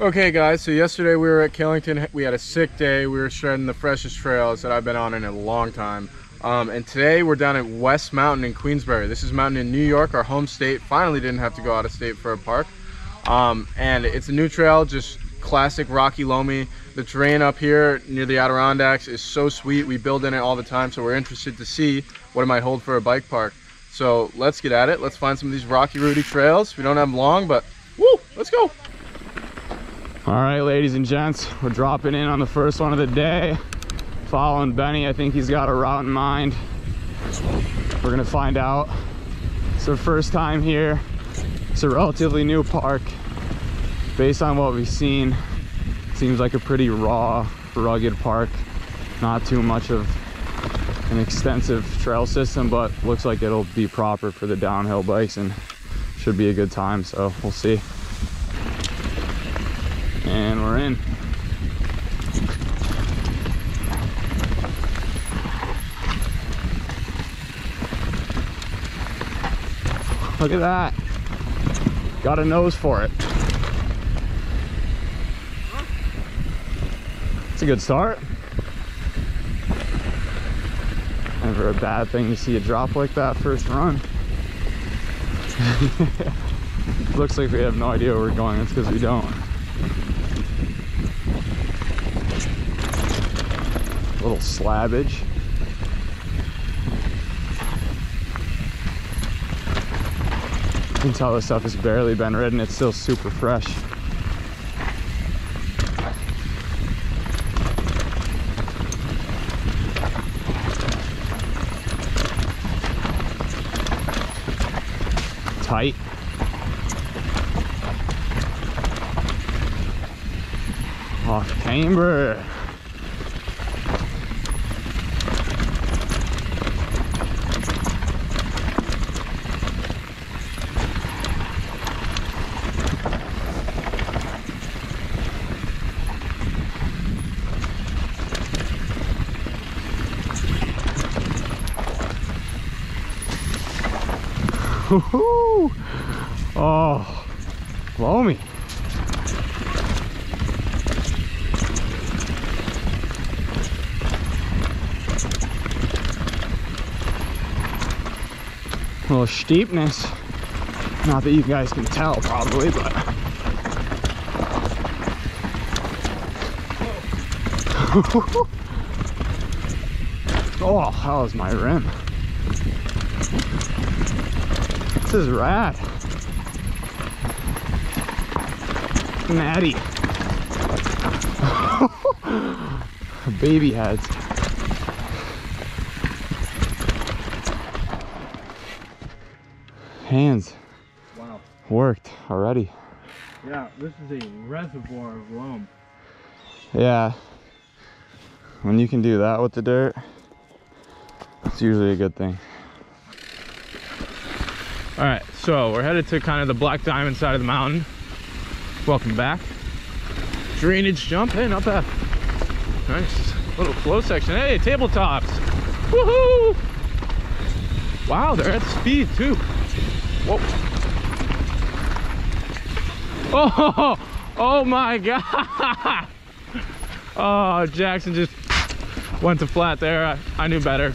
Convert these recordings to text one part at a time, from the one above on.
Okay guys, so yesterday we were at Killington. We had a sick day. We were shredding the freshest trails that I've been on in a long time. And today we're down at West Mountain in Queensbury. This is mountain in New York, our home state. Finally didn't have to go out of state for a park. And it's a new trail, just classic rocky loamy. The terrain up here near the Adirondacks is so sweet. We build in it all the time, so we're interested to see what it might hold for a bike park. So let's get at it. Let's find some of these rocky, rooty trails. We don't have them long, but woo, let's go. All right, ladies and gents, we're dropping in on the first one of the day. Following Benny, I think he's got a route in mind. We're gonna find out. It's our first time here. It's a relatively new park. Based on what we've seen, it seems like a pretty raw, rugged park. Not too much of an extensive trail system, but looks like it'll be proper for the downhill bikes and should be a good time, so we'll see. And we're in. Look at that. Got a nose for it. It's a good start. Never a bad thing to see a drop like that first run. Looks like we have no idea where we're going. That's because we don't. Little slabbage. You can tell this stuff has barely been ridden, it's still super fresh. Tight. Off camber. Woohoo! Oh, loamy. A little steepness. Not that you guys can tell, probably, but. Oh, how is my rim? This is rad. Matty. Baby heads. Hands. Wow. Worked already. Yeah, this is a reservoir of loam. Yeah. When you can do that with the dirt, it's usually a good thing. All right, so we're headed to kind of the Black Diamond side of the mountain. Welcome back. Drainage jump in up that nice little flow section. Hey, tabletops. Woohoo! Wow, they're at speed too. Whoa. Oh my God. Oh, Jackson just went to flat there. I knew better.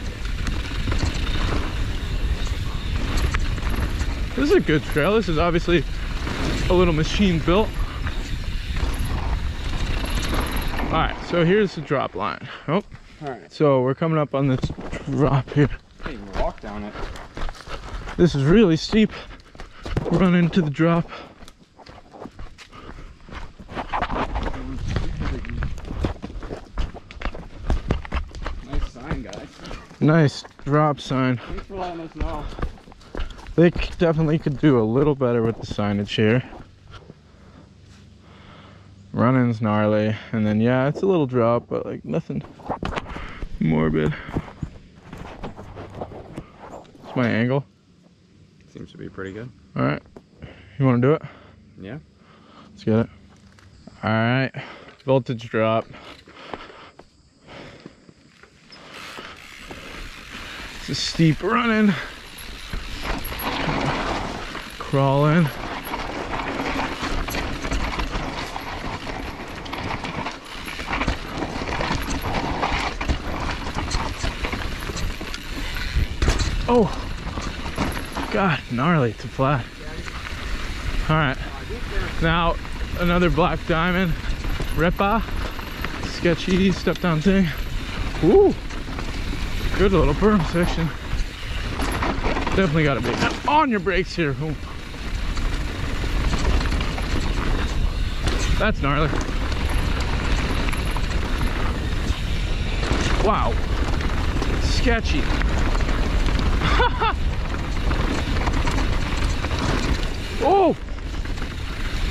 This is a good trail. This is obviously a little machine built. All right, so here's the drop line. Oh, all right. So we're coming up on this drop here. Can't even walk down it. This is really steep. Run into the drop. Nice sign, guys. Nice drop sign. Thanks for letting us know. They definitely could do a little better with the signage here. Running's gnarly, and then yeah, it's a little drop, but like nothing morbid. What's my angle? Seems to be pretty good. All right, you want to do it? Yeah. Let's get it. All right, voltage drop. It's a steep running. Crawling. God, gnarly to flat. All right, now another black diamond, repa, sketchy step down thing. Ooh, good little berm section. Definitely got to be on your brakes here. Ooh. That's gnarly. Wow, sketchy. Oh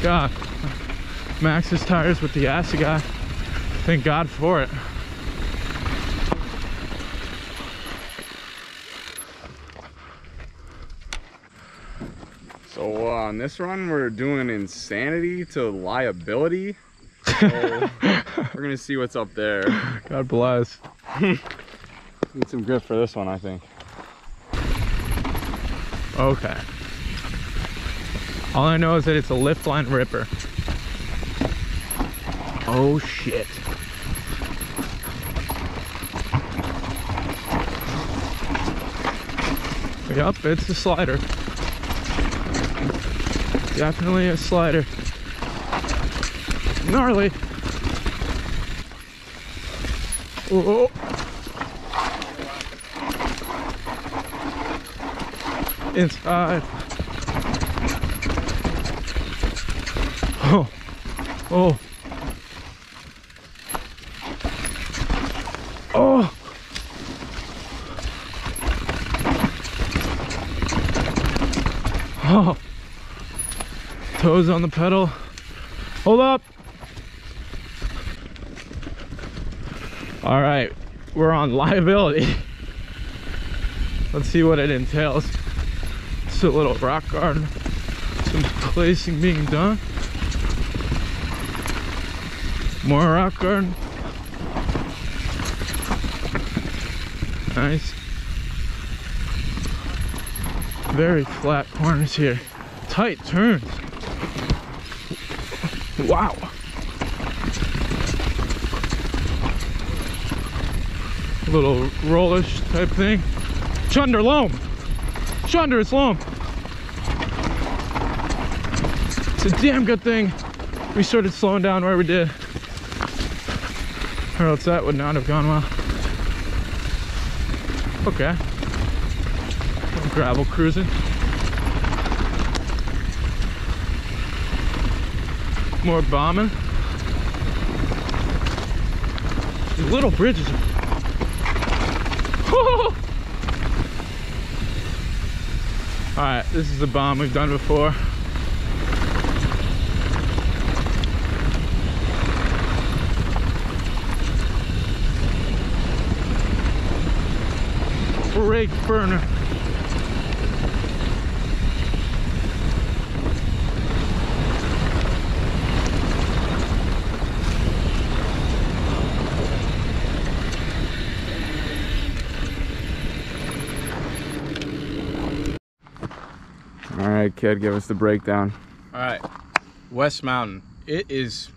God, Max's tires with the Assegai. Thank God for it. So on this run, we're doing Insanity to Liability. So we're gonna see what's up there. God bless. Need some grip for this one, I think. Okay. All I know is that it's a lift line ripper. Oh shit. Yep, it's a slider. Definitely a slider. Gnarly. Oh. Inside. Oh, oh, oh, oh, toes on the pedal, hold up. All right, we're on Liability. Let's see what it entails. It's a little rock garden, some placing being done. More rock garden. Nice. Very flat corners here. Tight turns. Wow. Little rollish type thing. Chunder loam. Chunder, it's loam. It's a damn good thing we started slowing down where we did. Or else that would not have gone well. Okay. Gravel cruising. More bombing. These little bridges. Alright, this is the bomb we've done before. Brake burner. All right, kid, give us the breakdown. All right, West Mountain. It is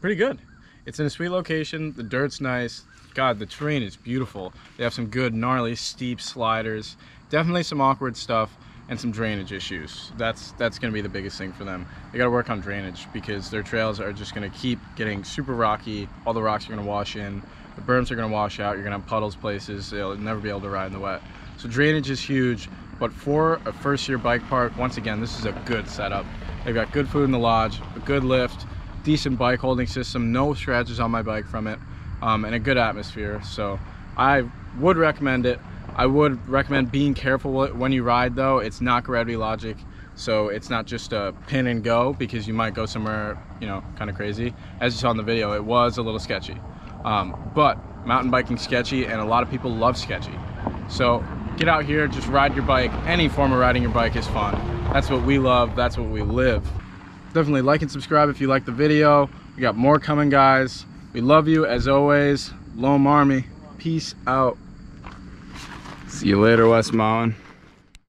pretty good. It's in a sweet location. The dirt's nice. God, the terrain is beautiful. They have some good, gnarly, steep sliders. Definitely some awkward stuff and some drainage issues. That's going to be the biggest thing for them. They got to work on drainage because their trails are just going to keep getting super rocky. All the rocks are going to wash in. The berms are going to wash out. You're going to have puddles places. They'll never be able to ride in the wet. So drainage is huge. But for a first-year bike park, once again, this is a good setup. They've got good food in the lodge, a good lift, decent bike holding system, no scratches on my bike from it. And a good atmosphere, so I would recommend it. I would recommend being careful when you ride though. It's not Gravity Logic, so it's not just a pin and go, because you might go somewhere, you know, kind of crazy. As you saw in the video, it was a little sketchy, but mountain biking sketchy, and a lot of people love sketchy. So get out here, just ride your bike. Any form of riding your bike is fun. That's what we love, that's what we live. Definitely like and subscribe if you like the video. We got more coming, guys. We love you, as always. Loam Army. Peace out. See you later, West Mountain.